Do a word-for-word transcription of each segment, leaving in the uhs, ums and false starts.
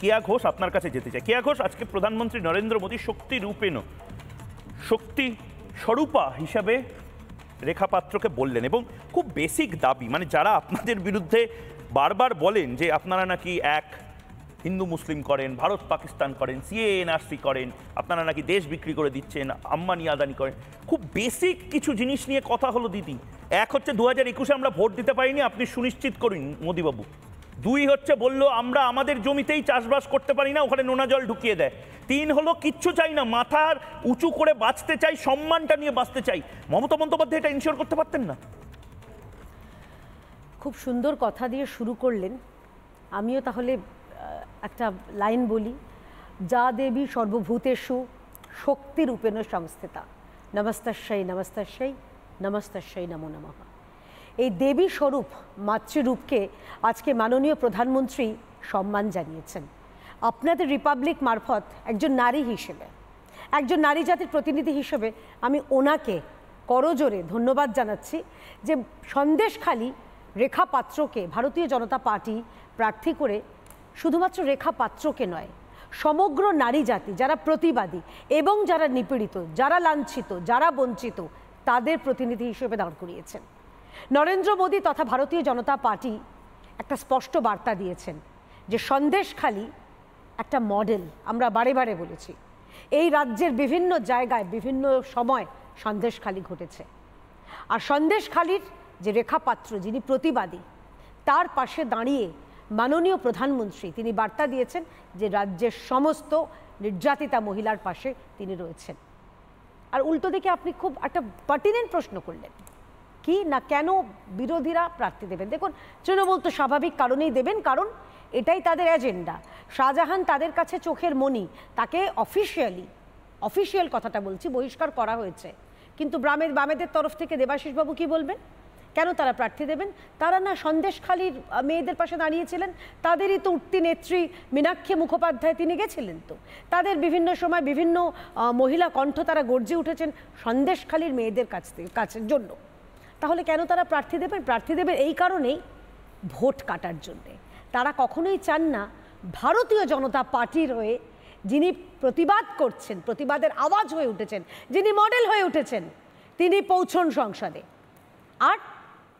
কেয়া ঘোষ আপনার কাছে যেতে চাই। কেয়া ঘোষ আজকে প্রধানমন্ত্রী নরেন্দ্র মোদী শক্তি রূপেণ শক্তি স্বরূপা হিসাবে রেখা পাত্রকে বললেন, এবং খুব বেসিক দাবি, মানে যারা আপনাদের বিরুদ্ধে বারবার বলেন যে আপনারা নাকি এক হিন্দু মুসলিম করেন, ভারত পাকিস্তান করেন, সিএ এনআরসি করেন, আপনারা নাকি দেশ বিক্রি করে দিচ্ছেন, আম্বানি আদানি করেন, খুব বেসিক কিছু জিনিস নিয়ে কথা হলো দিদি। এক হচ্ছে দু হাজার একুশে আমরা ভোট দিতে পারিনি, আপনি সুনিশ্চিত করুন মোদীবাবু। দুই হচ্ছে বললো আমরা আমাদের জমিতেই চাষবাস করতে পারি না, ওখানে নোনা জল ঢুকিয়ে দেয়। তিন হলো কিচ্ছু চাই না, মাথার উঁচু করে বাঁচতে চাই, সম্মানটা নিয়ে বাঁচতে চাই। মমতা বন্দ্যোপাধ্যায় এটা ইনশিওর করতে পারতেন না? খুব সুন্দর কথা দিয়ে শুরু করলেন, আমিও তাহলে একটা লাইন বলি, যা দেবী সর্বভূতেষু শক্তিরূপেণ সংস্থিতা নমস্তস্যৈ নমস্তস্যৈ নমস্তস্যৈ নমো নমঃ। এই দেবী স্বরূপ মাতৃরূপকে আজকে মাননীয় প্রধানমন্ত্রী সম্মান জানিয়েছেন। আপনাদের রিপাবলিক মারফত একজন নারী হিসেবে, একজন নারী জাতির প্রতিনিধি হিসেবে আমি ওনাকে করজোরে ধন্যবাদ জানাচ্ছি যে সন্দেশখালি রেখা পাত্রকে ভারতীয় জনতা পার্টি প্রার্থী করে শুধুমাত্র রেখা পাত্রকে নয়, সমগ্র নারী জাতি যারা প্রতিবাদী এবং যারা নিপীড়িত, যারা লাঞ্ছিত, যারা বঞ্চিত, তাদের প্রতিনিধি হিসেবে দাঁড় করিয়েছেন। নরেন্দ্র মোদী তথা ভারতীয় জনতা পার্টি একটা স্পষ্ট বার্তা দিয়েছেন যে সন্দেশখালি একটা মডেল, আমরা বারে বারে বলেছি। এই রাজ্যের বিভিন্ন জায়গায় বিভিন্ন সময় সন্দেশখালি ঘটেছে, আর সন্দেশখালির যে রেখা পাত্র যিনি প্রতিবাদী, তার পাশে দাঁড়িয়ে মাননীয় প্রধানমন্ত্রী তিনি বার্তা দিয়েছেন যে রাজ্যের সমস্ত নির্যাতিতা মহিলার পাশে তিনি রয়েছেন। আর উল্টো দিকে আপনি খুব একটা পার্টিনেন্ট প্রশ্ন করলেন, কি না কেন বিরোধীরা প্রার্থী দেবেন। দেখুন, তৃণমূল তো স্বাভাবিক কারণেই দেবেন, কারণ এটাই তাদের এজেন্ডা। শাহজাহান তাদের কাছে চোখের মনি, তাকে অফিসিয়ালি, অফিসিয়াল কথাটা বলছি, বহিষ্কার করা হয়েছে। কিন্তু গ্রামের বামেদের তরফ থেকে দেবাশিসবাবু কী বলবেন, কেন তারা প্রার্থী দেবেন? তারা না সন্দেশখালীর মেয়েদের পাশে দাঁড়িয়েছিলেন, তাদেরই তো উঠতি নেত্রী মীনাক্ষী মুখোপাধ্যায় তিনি গেছিলেন, তো তাদের বিভিন্ন সময় বিভিন্ন মহিলা কণ্ঠ তারা গর্জে উঠেছেন সন্দেশখালীর মেয়েদের কাছ থেকে কাছের জন্য। তাহলে কেন তারা প্রার্থী দেবেন? প্রার্থী দেবেন এই কারণেই, ভোট কাটার জন্যে। তারা কখনোই চান না ভারতীয় জনতা পার্টির হয়ে যিনি প্রতিবাদ করছেন, প্রতিবাদের আওয়াজ হয়ে উঠেছেন, যিনি মডেল হয়ে উঠেছেন, তিনি পৌঁছন সংসদে। আর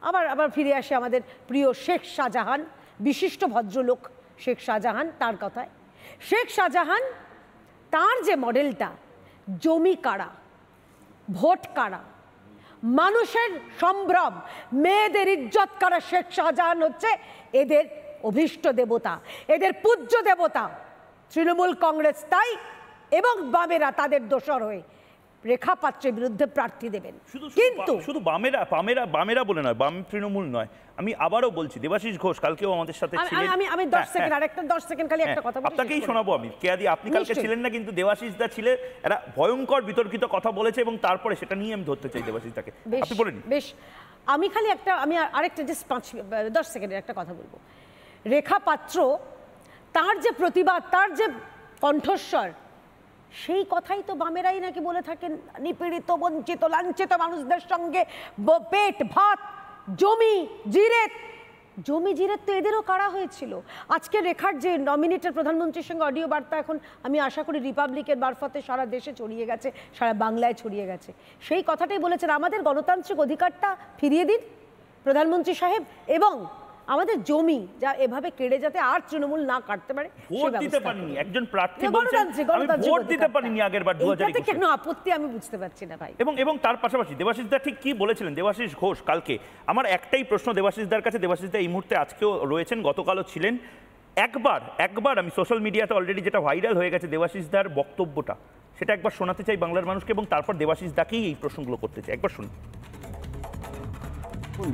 আবার আবার ফিরে আসে আমাদের প্রিয় শেখ শাহজাহান, বিশিষ্ট ভদ্রলোক শেখ শাহজাহান, তার কথায় শেখ শাহজাহান তার যে মডেলটা, জমি কারা, ভোট কারা, মানুষের সম্ভ্রম, মেয়েদের ইজ্জত কারা, শেখ শাহজাহান হচ্ছে এদের অভীষ্ট দেবতা, এদের পূজ্য দেবতা। তৃণমূল কংগ্রেস তাই এবং বামেরা তাদের দোষর হয়ে রেখা পাত্রের বিরুদ্ধে প্রার্থী দেবেন। কিন্তু শুধু বামেরা বামেরা বামেরা বলে নয়, বাম তৃণমূল নয়, আমি আবারও বলছি, দেবাশিস ঘোষ কালকেও আমাদের সাথে ছিলেন। আমি আমি দশ সেকেন্ড আরেকটা দশ সেকেন্ড খালি একটা কথা আপনাকেই শোনাবো আমি। কেয়াদি আপনি কালকে ছিলেন না, কিন্তু দেবাশিস দা ছিলেন, এরা ভয়ঙ্কর বিতর্কিত কথা বলেছে এবং তারপরে সেটা নিয়ে আমি ধরতে চাই দেবাশিস দাকে, আপনি বলেন। বেশ, আমি খালি একটা আমি আরেকটা জাস্ট পাঁচ দশ সেকেন্ডের একটা কথা বলবো। রেখা পাত্র তার যে প্রতিবাদ, তার যে কণ্ঠস্বর, সেই কথাই তো বামেরাই নাকি বলে থাকেন নিপীড়িত, বঞ্চিত, লাঞ্ছিত মানুষদের সঙ্গে পেট ভাত, জমি জিরেত, জমি জিরেত তো এদেরও কারা হয়েছিল। আজকে রেখার যে নমিনেটেড প্রধানমন্ত্রীর সঙ্গে অডিও বার্তা, এখন আমি আশা করি রিপাবলিকের মারফতে সারা দেশে ছড়িয়ে গেছে, সারা বাংলায় ছড়িয়ে গেছে, সেই কথাটাই বলেছেন, আমাদের গণতান্ত্রিক অধিকারটা ফিরিয়ে দিন প্রধানমন্ত্রী সাহেব, এবং আমাদের জমি যা এভাবে কেড়ে যেতে আর তৃণমূল না কাটতে পারে। ভোট দিতে পারিনি, একজন প্রার্থী বলছেন আমি ভোট দিতে পারিনি আগেরবার দুই হাজার একুশ, এটা কেন আপত্তি আমি বুঝতে পারছি না ভাই। এবং এবং তার পাশাপাশি দেবাশিস দা ঠিক কি বলেছিলেন, দেবাশিস ঘোষ কালকে, আমার একটাই প্রশ্ন দেবাশিস দার কাছে, দেবাশিস দা এই মুহূর্তে আজকেও রয়েছেন, গতকালও ছিলেন, একবার একবার আমি সোশ্যাল মিডিয়াতে অলরেডি যেটা ভাইরাল হয়ে গেছে দেবাশিস দার বক্তব্যটা, সেটা একবার শোনাতে চাই বাংলার মানুষকে, এবং তারপর দেবাশিস দাকেই এই প্রশ্নগুলো করতে চাই, একবার শুনুন।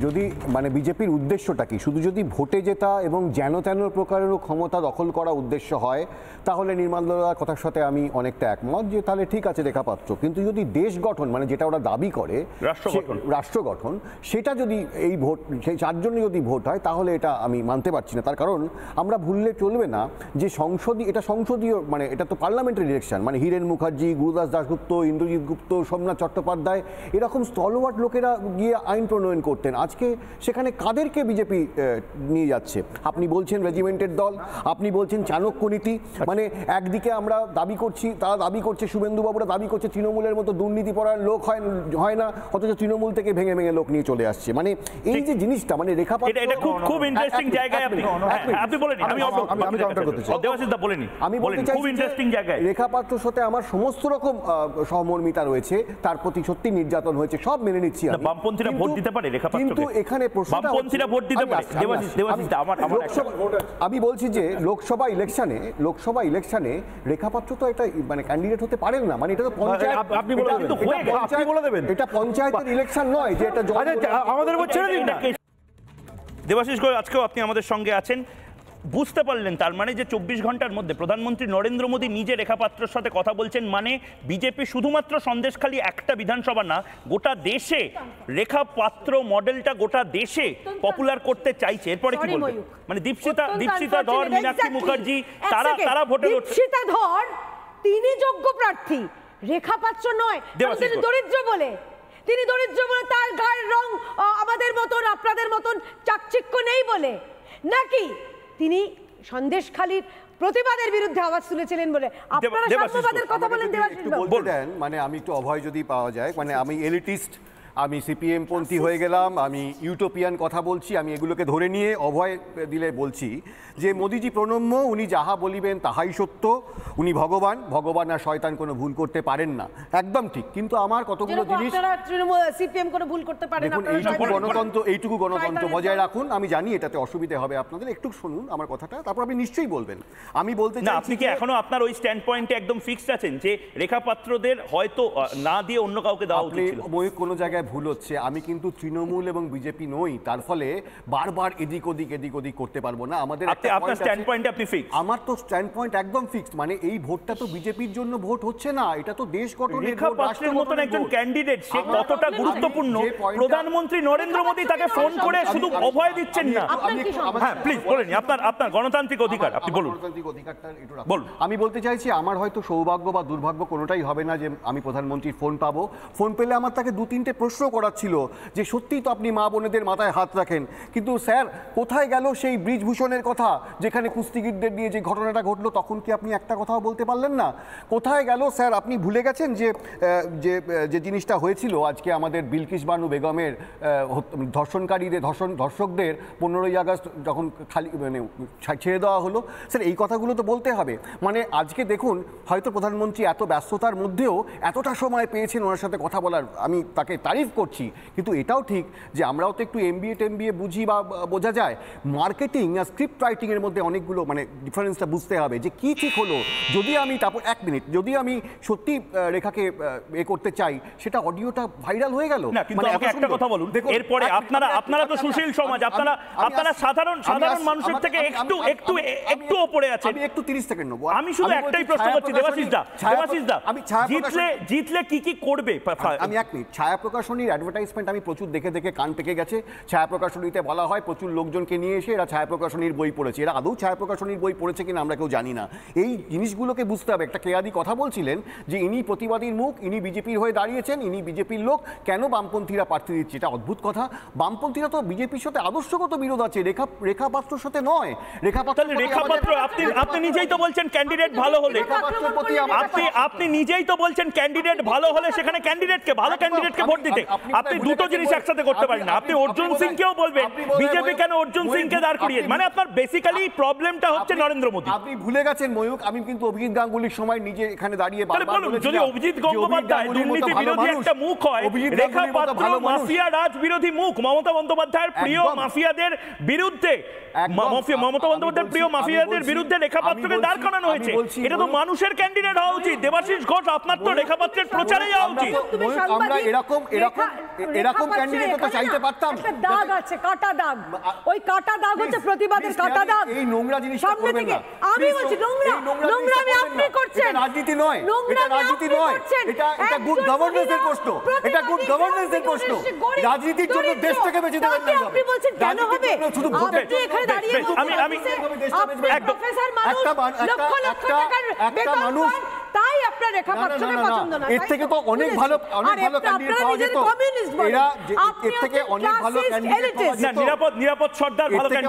যদি মানে বিজেপির উদ্দেশ্যটা কি শুধু যদি ভোটে জেতা এবং যেন তেন প্রকারেরও ক্ষমতা দখল করা উদ্দেশ্য হয়, তাহলে নির্মলদার কথার সাথে আমি অনেকটা একমত যে তাহলে ঠিক আছে রেখা পাত্র, কিন্তু যদি দেশ গঠন, মানে যেটা ওরা দাবি করে রাষ্ট্র গঠন, সেটা যদি এই ভোট সেই চার জন্য যদি ভোট হয়, তাহলে এটা আমি মানতে পারছি না। তার কারণ আমরা ভুললে চলবে না যে সংসদীয়, এটা সংসদীয় মানে এটা তো পার্লামেন্টারি ইলেকশন, মানে হিরেন মুখার্জি, গুরুদাস দাশগুপ্ত, ইন্দ্রজিৎ গুপ্ত, সোমনাথ চট্টোপাধ্যায়, এরকম স্থলওয়াট লোকেরা গিয়ে আইন প্রণয়ন করতেন। आज के সেখানে কাদেরকে বিজেপি নিয়ে যাচ্ছে? আপনি বলছেন রেজিমেন্টেড দল, আপনি বলছেন চাণক্য নীতি, মানে একদিকে আমরা দাবি করছি, তারা দাবি করছে, শুভেন্দুবাবুরা দাবি করছে তৃণমূলের মতো দুর্নীতিপরায়ণ লোক হয় হয় না, অথচ তৃণমূল থেকে ভেঙে ভেঙে লোক নিয়ে চলে আসছে, মানে এই যে জিনিসটা মানে রেখা পাত্র এটা খুব খুব ইন্টারেস্টিং জায়গায় আপনি আপনি বলেন আমি আমি কাউন্টার করতে চাই, দেবাশিস দা বলেনি, আমি বলতে চাই খুব ইন্টারেস্টিং জায়গায় রেখা পাত্রর সাথে আমার সমস্ত রকম সহমর্মিতা রয়েছে, তার প্রতি সত্যি নির্যাতন হয়েছে সব মেনে নিচ্ছি আমি, বামপন্থীরা ভোট দিতে পারে রেখা পাত্রকে, কিন্তু এখানে প্রশ্ন বামপন্থীরা ভোট দিতে পারে দেবাশিস দেবাশিস দা আমার আমার আমি বলছি যে লোকসভা ইলেকশনে লোকসভা ইলেকশনে রেখা পাত্র তো এটা মানে ক্যান্ডিডেট হতে পারেন না, মানে এটা তো পঞ্চায়েত আপনি বলে দেবেন আপনি বলে দেবেন এটা পঞ্চায়েতের ইলেকশন নয় যে এটা আমাদের উপর ছেড়ে দিন না। দেবাশিস গোয়েল আজকেও আপনি আমাদের সঙ্গে আছেন, বুঝতে পারলেন তার মানে যে চব্বিশ ঘন্টার মধ্যে প্রধানমন্ত্রী নরেন্দ্র মোদী নিজে রেখা পাত্রর সাথে কথা বলছেন, মানে বিজেপি শুধুমাত্র সন্দেশখালী একটা বিধানসভা না গোটা দেশে রেখা পাত্র মডেলটা গোটা দেশে পপুলার করতে চাইছে। এরপরে কি বলবেন, মানে দীপশিতা দীপশিতা ধর, মীনাক্ষী মুখার্জি, তারা তারা ভোটে দীপশিতা ধর তিনি যোগ্য প্রার্থী, রেখা পাত্র নয়, তিনি দরিদ্র বলে তিনি দরিদ্র বলে তার গায়ের রং আমাদের মতন আপনাদের মতন চাকচিক্য নেই বলে, নাকি তিনি সন্দেশখালীর প্রতিবাদের বিরুদ্ধে আওয়াজ তুলেছিলেন বলে? আপনারা সন্দেশবাদের কথা বলেন দেবাশিস বাবু, বলেন মানে আমি একটু অভয় যদি পাওয়া যায়, মানে আমি এলিটিস্ট, আমি সিপিএম পন্থী হয়ে গেলাম, আমি ইউটোপিয়ান কথা বলছি, আমি এগুলোকে ধরে নিয়ে অভয় দিলে বলছি যে মোদিজি প্রণম্য, উনি যাহা বলিবেন তাহাই সত্য, উনি ভগবান, ভগবান আর শয়তান কোনো ভুল করতে পারেন না, একদম ঠিক। কিন্তু আমার কতগুলো জিনিস দেখুন, এইটুকু গণতন্ত্র এইটুকু গণতন্ত্র বজায় রাখুন, আমি জানি এটাতে অসুবিধা হবে আপনাদের, একটু শুনুন আমার কথাটা, তারপর আপনি নিশ্চয়ই বলবেন। আমি বলতে চাই আপনি কি এখনো আপনার ওই স্ট্যান্ড পয়েন্টে একদম ফিক্সড আছেন যে রেখা পাত্রদের হয়তো না দিয়ে অন্য কাউকে দেওয়া উচিত ছিল? আপনি কোনো জায়গায় ভুল হচ্ছে, আমি কিন্তু তৃণমূল এবং বিজেপি নই, তার ফলে বারবার এদিক ওদিক এদিক ওদিক করতে পারবো না। আমাদের আপনার স্ট্যান্ড পয়েন্ট আপনি ফিক্স, আমার তো স্ট্যান্ড পয়েন্ট একদম ফিক্সড, মানে এই ভোটটা তো বিজেপির জন্য ভোট হচ্ছে না, এটা তো দেশ গঠনের ভোট, রাষ্ট্রের মতন একজন ক্যান্ডিডেট সে কতটা গুরুত্বপূর্ণ, প্রধানমন্ত্রী নরেন্দ্র মোদি তাকে ফোন করে শুধু অভয় দিচ্ছেন না। হ্যাঁ প্লিজ বলেন আপনার আপনার গণতান্ত্রিক অধিকার, আপনি বলুন গণতান্ত্রিক অধিকারটা একটু বলুন। আমি বলতে চাইছি আমার হয়তো সৌভাগ্য বা দুর্ভাগ্য কোনোটাই হবে না যে আমি প্রধানমন্ত্রীর ফোন পাবো, ফোন পেলে আমার তাকে দু তিনটে প্রশ্ন করাচ্ছিল যে সত্যিই তো আপনি মা বোনেদের মাথায় হাত রাখেন, কিন্তু স্যার কোথায় গেল সেই ব্রিজভূষণের কথা যেখানে কুস্তিগীরদের নিয়ে যে ঘটনাটা ঘটলো, তখন কি আপনি একটা কথাও বলতে পারলেন না? কোথায় গেল স্যার, আপনি ভুলে গেছেন যে যে জিনিসটা হয়েছিল আজকে আমাদের বিলকিস বানু বেগমের ধর্ষণকারীদের ধর্ষণ ধর্ষকদের পনেরোই আগস্ট যখন খালি মানে ছেড়ে দেওয়া হলো, স্যার এই কথাগুলো তো বলতে হবে। মানে আজকে দেখুন হয়তো প্রধানমন্ত্রী এত ব্যস্ততার মধ্যেও এতটা সময় পেয়েছেন ওনার সাথে কথা বলার, আমি তাকে তারিফ করছি, কিন্তু এটাও ঠিক যে আমরাও তো একটু এমবিএ টেমবিএ বুঝি বা বোঝা যায়, মার্কেটিং আর স্ক্রিপ্ট রাইটিংয়ের মধ্যে অনেকগুলো মানে ডিফারেন্সটা বুঝতে হবে যে কী ঠিক হলো। যদি আমি তারপর এক মিনিট যদি আমি সত্যি রেখাকে এ করতে চাই, সেটা অডিওটা ভাইরাল হয়ে গেল, কিন্তু আমাকে একটা কথা বলুন, এরপরে আপনারা আপনারা তো সুশীল সমাজ, আপনারা আপনারা সাধারণ সাধারণ মানুষের থেকে একটু একটু একটু উপরে আছেন। আমি একটু তিরিশ সেকেন্ড নেব, আমি শুধু একটাই প্রশ্ন করছি দেবাশিস দা, দেবাশিস দা আমি জিতলে জিতলে কি কি করবে? আমি এক মিনিট, ছায়া প্রকাশনীর অ্যাডভার্টাইজমেন্ট আমি প্রচুর দেখে দেখে কান পেকে গেছে, ছায়া প্রকাশনীতে বলা হয় প্রচুর লোকজনকে নিয়ে এসে এরা ছায়া প্রকাশনীর বই পড়েছে, এরা আদৌ ছায়া প্রকাশনীর বই পড়েছে কিনা আমরা কেউ জানি না। এই জিনিসগুলোকে বুঝতে হবে। একটা কেয়াদি কথা বলছিলেন যে ইনি প্রতিবাদীর মুখ, ইনি বিজেপির হয়ে দাঁড়িয়েছেন, ইনি বিজেপির লোক, কেন বামপন্থীরা প্রার্থী দিচ্ছে? এটা অদ্ভুত কথা, বামপন্থীরা তো বিজেপির সাথে আদর্শগত বিরোধ আছে, রেখা রেখা পাত্রর সাথে নয়। রেখা পাত্র রেখা পাত্র আপনি আপনি নিজেই তো বলছেন ক্যান্ডিডেট ভালো হলে, আপনি আপনি নিজেই তো বলছেন ক্যান্ডিডেট ভালো হলে সেখানে ক্যান্ডিডেটকে ভালো ক্যান্ডিডেট ভোট দিতে, আপনি দুটো জিনিস একসাথে করতে পারেন না। আপনি অর্জুন সিংকেও বলবেন বিজেপি কেন অর্জুন সিংকে দাঁড় করিয়ে, মানে আপনার বেসিক্যালি প্রবলেমটা হচ্ছে নরেন্দ্র মোদি। আপনি ভুলে গেছেন ময়ূক, আমি কিন্তু অভিজিৎ গাঙ্গুলির সময় নিজে এখানে দাঁড়িয়ে বারবার বলেছি, যদি অভিজিৎ গঙ্গোপাধ্যায় দুর্নীতি বিরোধী একটা মুখ হয়, রেখা পাত্র মাফিয়া রাজ বিরোধী মুখ, মমতা বন্দ্যোপাধ্যায়ের প্রিয় মাফিয়াদের বিরুদ্ধে মমতা বন্দ্যোপাধ্যায়ের প্রিয় মাফিয়াদের বিরুদ্ধে রেখা পাত্রকে দাঁড় করানো হয়েছে, এটা তো মানুষের ক্যান্ডিডেট হওয়া উচিত। দেবাশিস ঘোষ আপনার তো রেখা পাত্রের প্রচারে যাওয়া উচিত, আমরা এরকম এরকম এরকম ক্যান্ডিডেট তো চাইতে পারতাম। একটা দাগ আছে, কাটা দাগ, ওই কাটা দাগ হচ্ছে প্রতিবাদের কাটা দাগ, এই নোংরা জিনিসটা করবেন না। আমি বলছি নোংরা নোংরা আমি আপনি করছেন, রাজনীতি নয়, এটা রাজনীতি নয়, এটা এটা গুড গভর্নেন্সের প্রশ্ন, এটা গুড গভর্নেন্সের প্রশ্ন, রাজনীতির জন্য দেশটাকে বেঁচে দেওয়া না। আপনি বলছেন কেন হবে শুধু ভোটে? এখানে দাঁড়িয়ে আমি আমি একদম একটা লক্ষ লক্ষ টাকার বেকার মানুষ, তাই আপনার রেখা পাত্রকে পছন্দ না, এর থেকে তো অনেক ভালো অনেক ভালো ক্যান্ডিডেট পাওয়া যেত। খারাপ বা ভালো আমরা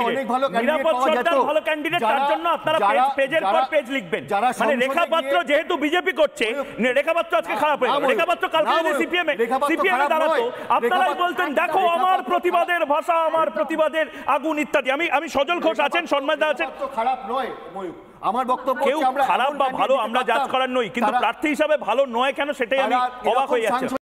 জাজ করার নই, কিন্তু প্রার্থী হিসাবে ভালো নয় কেন সেটাই আমি অবাক হয়ে যাচ্ছি।